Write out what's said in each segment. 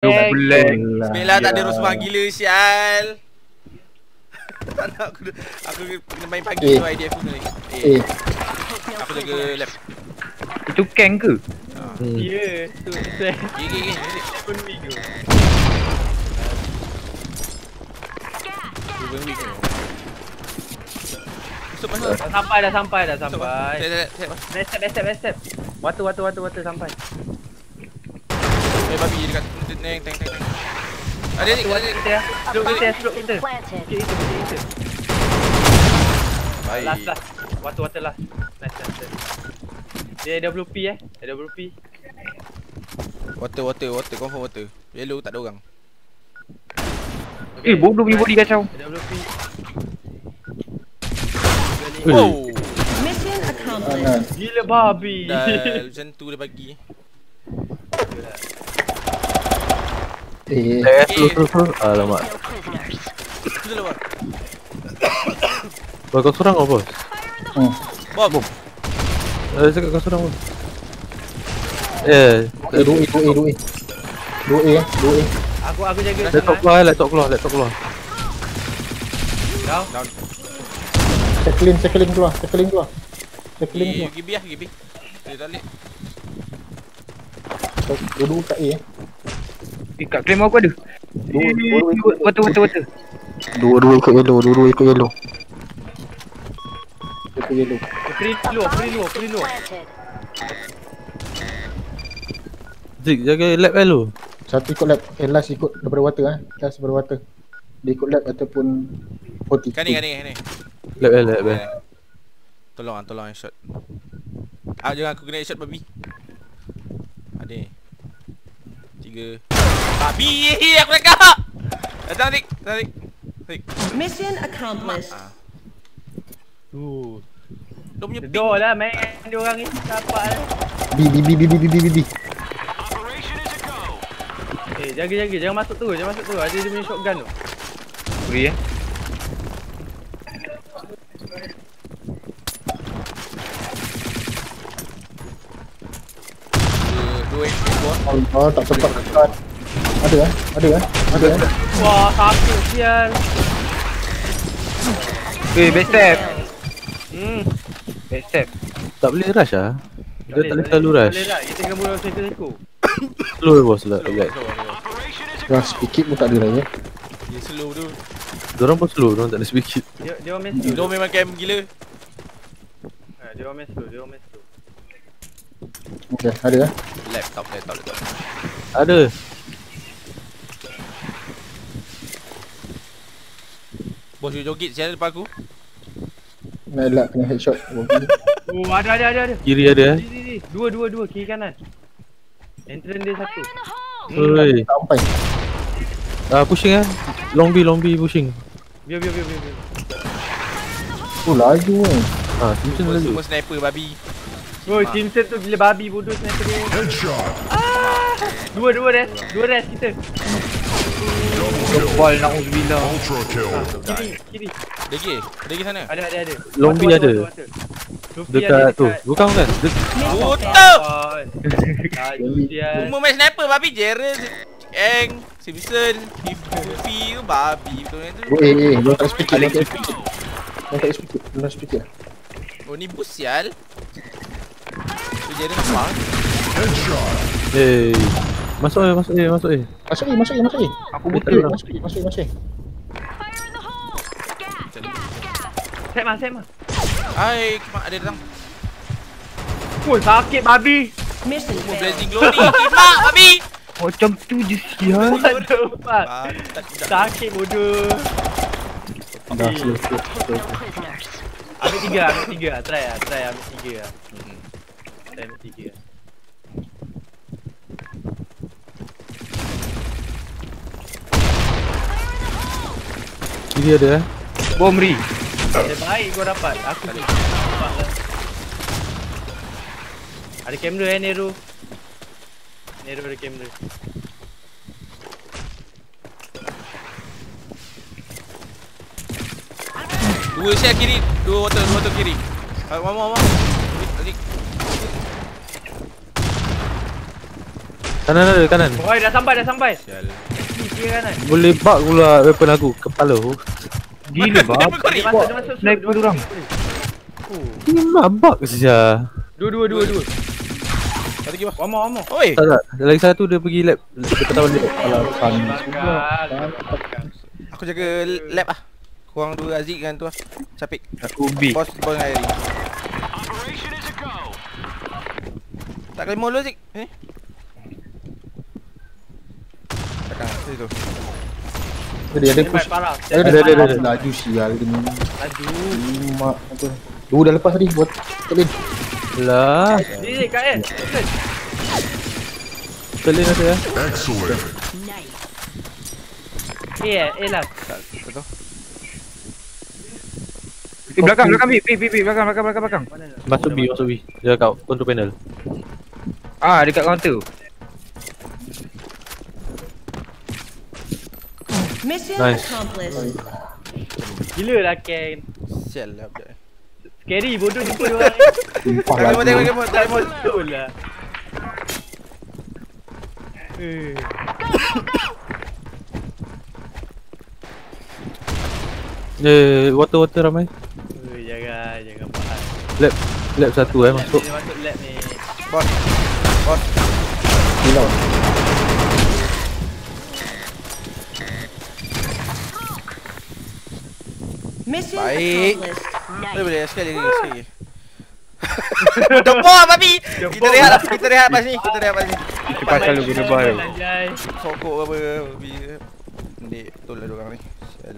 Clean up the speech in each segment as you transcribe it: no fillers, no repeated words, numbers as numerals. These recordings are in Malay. Bismillah tak ada rusmah gila sial. Aku kena main pagi tu idea aku ni. Aku jaga lab. Itu keng ke? Ya, tu. Gigi. Sampai dah. Step. Water sampai. Babi dekat tank. Ada ni, ada. Duduk kita. Kita. Baik. Last. Water lah. Nice. Dia WP WP. Water confirm water. Yellow tak ada orang. Okay. Bodoh punya body kacau. WP. Oh. Mission accomplished. Gila babi. Dah macam tu dia pagi. Alamak. Itu lewat. Bos kau sorang apa? Bom. Saya cakap kau sorang. Dua. Aku jaga. Laptop keluar. Down. Sekeliling keluar. Gibi. Dia balik. Dulu kat A. Kat claim aku ada. Dua. Dua ikut yellow. Ikut yellow. Free low. Zik jaga lab lu. Satu ikut lab, last ikut daripada water Last daripada water. Dia ikut lab ataupun OT. Kan ni. Lab. Tolong shot. Jangan aku kena shot babi. Ada. 3 babi aku nak kau. Tarik. Mission accomplished. Dia punya door lah main dia orang ni dapat lah. Bi. Operation is a go. Jaga. Jangan masuk tu. Ada dia punya shotgun tu. Free tak sempat dekat. Ada. Wah, sakit sial. Bestep. Bestep. Tak boleh rush ah. Kita tak boleh terlalu rush. Kita kena mula seko-seko. Slow bos lah. Rush sedikit pun tak ada raya. Dia slow tu. Dorang pun slow, dorang tak ada sedikit. Dia orang main slow. Dia memang game gila. Dia orang main slow. Okey, ada dah. Laptop. Ada. Bos joget siapa depan aku? Melak kena headshot. Ada. Kiri ada. Dua kiri kanan. Entrance dia satu. Oi. Sampai. Pushing ah. Long B pushing. Biar. Oh laju eh. Macam semua sniper babi. Woi, Simpson tu gila babi bodoh sniper dia. Headshot. Dua res kita. Ball nak uzbila. Kiri. Degi sana. Ada. Lombi ada. Dekat tu. Bukan. Bodoh. Umur main sniper babi Jerez. Eng, Simpson, Pipi tu babi betul tu. Lu tak speak. Lu tak speak. Oh ni bus sial. Jadi nampak. Hey. Masuk. Aku buta orang. Masuk. Set mas. Hai, kimak ada datang. Oi, sakit babi. Mission blazing glory. Kimak babi. Macam tu je sial. Sakit bodoh. Dah selesai. Ambil tiga. Try ambil tiga. M3. Ini ada bomri. Baik kau dapat. Aku boleh. Ada kamera Nero. Nero ada kamera. Dua saya kiri, dua water kiri. Mama. Kanan ada, kanan. Oi, dah sampai. Sial. Boleh bug pula weapon aku, kepala aku. Gila bug. Masuk snipe dua orang. Kena bug saja. Dua. Satu lagi bah. Omong. Oi. Tak. Lagi satu dia pergi lab. Ketahuan dia. Aku jaga lab ah. Korang dua Aziz dengan tu ah. Sapik. Aku B. Pos kau dengan Airi. Tak kena molo Aziz. Eh. Takkan situ. Dia ada push. Ada. Laju sial dia. Laju. Mak tu. Tu dah lepas tadi buat telin. Lah. Ni kat eh. Telin tu ya. Excellent. Yeah, elah. Betul. Belakang B. Masuk B. Jaga kau control panel. Ah, dekat counter. Mission accomplished. Gilalah Ken. Sial lah budak. Scary bodoh jumpa dia orang. Tengok betul lah. Water ramai. Jangan pahat. Lab satu masuk. Masuk lab ni. Bot. Gila. Baik. Boleh sekali. Depok babi. Kita rehat pas ni. Kita pasal lu guna baru. Sokok apa babi. Ni betul lah orang ni. Sial.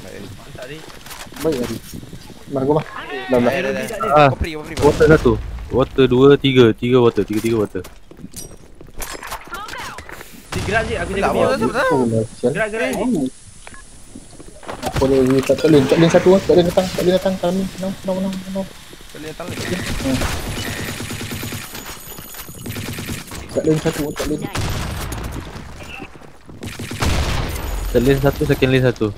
Baik tadi. Mana gua bah? Dah. Water satu. Water 2 3. 3 water. 3 water. Gerak je, aku jaga dia. Gerak. Aku boleh tak link satu ah. Tak link datang kami. No. Tak link. Tak link satu. Second link satu.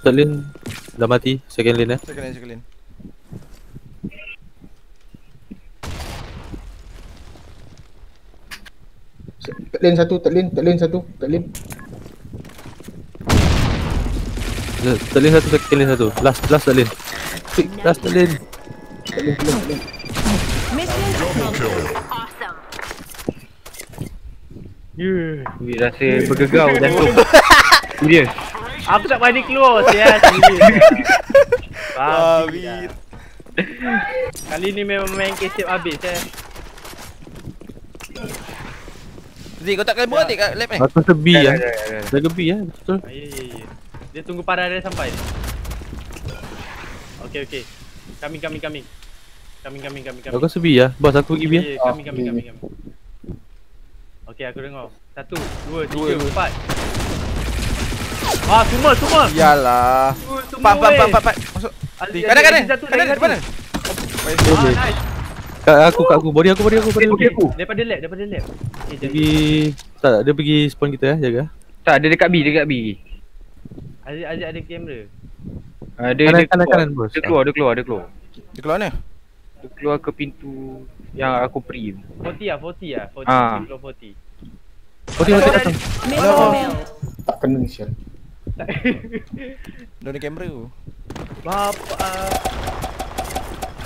Tak link dah mati, second link eh. Second link. Teklin satu. Last teklin. Wih, rasa bergegau jantung. Serius. Aku tak pandai keluar sial. Wih. Kali ni memang main kesip habis eh. Zik, kau tak kena buat kat lab ni? Aku rasa B lah. Jaga B lah, betul. Ya. Dia tunggu parah dia sampai. Okay. Coming. Aku rasa B lah. Bos, aku pergi B lah. Ya, coming. Okay, aku dengar. 1, 2, 3, 4. Ah, semua. Yalah. Pak. Masuk. Kanan. Ah, nice. Kat aku. Body aku. Daripada lab. Dia pergi spawn kita ya, jaga. Tak, dia dekat B. Aziz ada kamera. Ada kanan bos. Dia keluar. Dia keluar mana? Dia keluar ke pintu yang aku pergi. 40. 40 datang. Tak kena sial. Dia ada kamera tu. Bapak.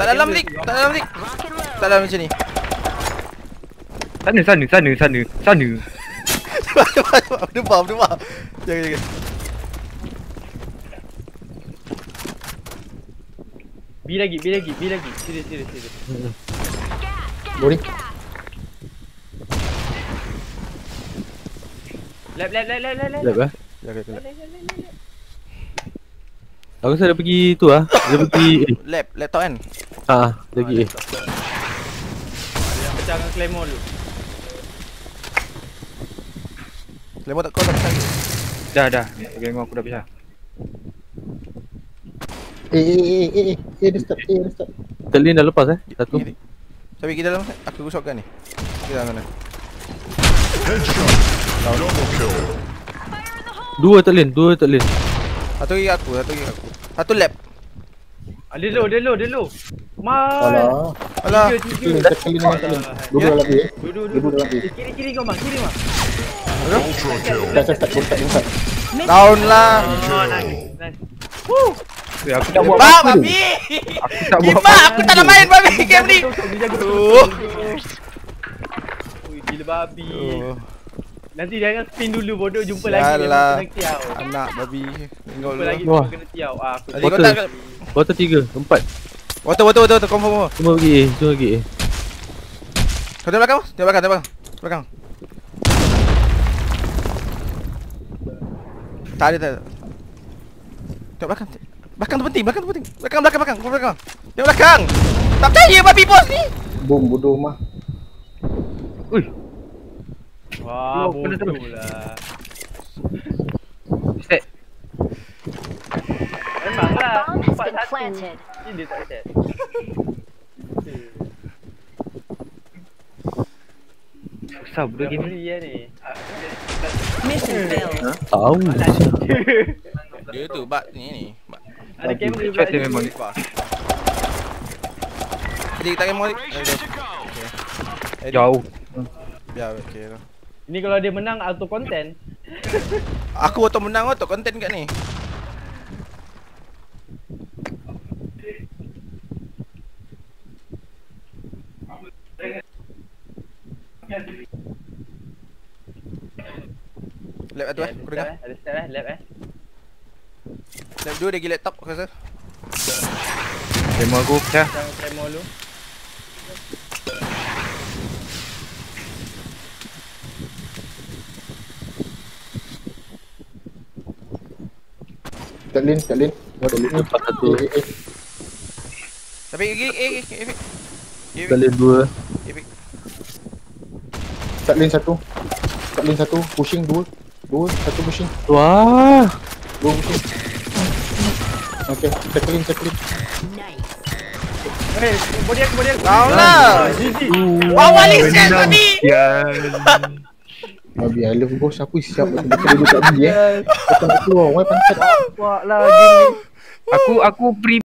Tak dalam dik. Tak dalam macam ni. Sana. Demam. Jaga. B lagi. Serius. Boleh. Lep. Lep. Jaga. Aku rasa dia pergi tu lah. Dia pergi lab top kan? Dia pergi A. Ada yang pecah dengan Claymore dulu. Claymore kau tak pecah lagi? Dah. Claymore aku dah pecah. Dia start. Terlin dah lepas eh? Satu. Tapi kita dalam, aku rusakkan ni. Kita dalam mana? Headshot. Dua terlin. Satu gigi aku, Satu lap. Ada low, Mal. Alah. Dua lagi. Kiri kau mah, Down lah. Aku tak buat babi. Aku tak nak main babi game ni. Ui, gila babi. Nanti jangan spin dulu bodoh, jumpa lagi kena tiaw. Anak babi. Tengok lagi kena tiaw. Ah, aku tak. Water 3, 4. Water confirm. Semua pergi, Kau tengok belakang, Belakang. Tak ada. Tengok belakang. Belakang tu penting. Belakang. Tengok belakang. Tak percaya babi bos ni. Bom bodoh mah. Ui. Wah, bodoh lah. Set. Memanglah 4-1. Ini dia tak set. Susah bodoh game ni Mission failed. Tahu. Dia tu bug ni. Ada game dia buat memang ni. Jadi kita game mode. Jauh. Ya okey lah. Ini kalau dia menang auto content. Aku auto menang auto content kat ni. Lab tu aku dengar. Ada step lab Lab 2 dia pergi laptop aku rasa. Demo aku pecah. Demo lu. Kat lin. Tapi gigi. Kat lin 2. Kat lin 1. Pushing 2. Satu musim. Wah. Dua musim. Okey, tackling. Nice. Hey, body. Kaulah. Wah, wali set tadi. Ya. Babi alif bos aku siap untuk duduk kat dia. Betul-betul wah pantat. Wah lah game ni. Aku pre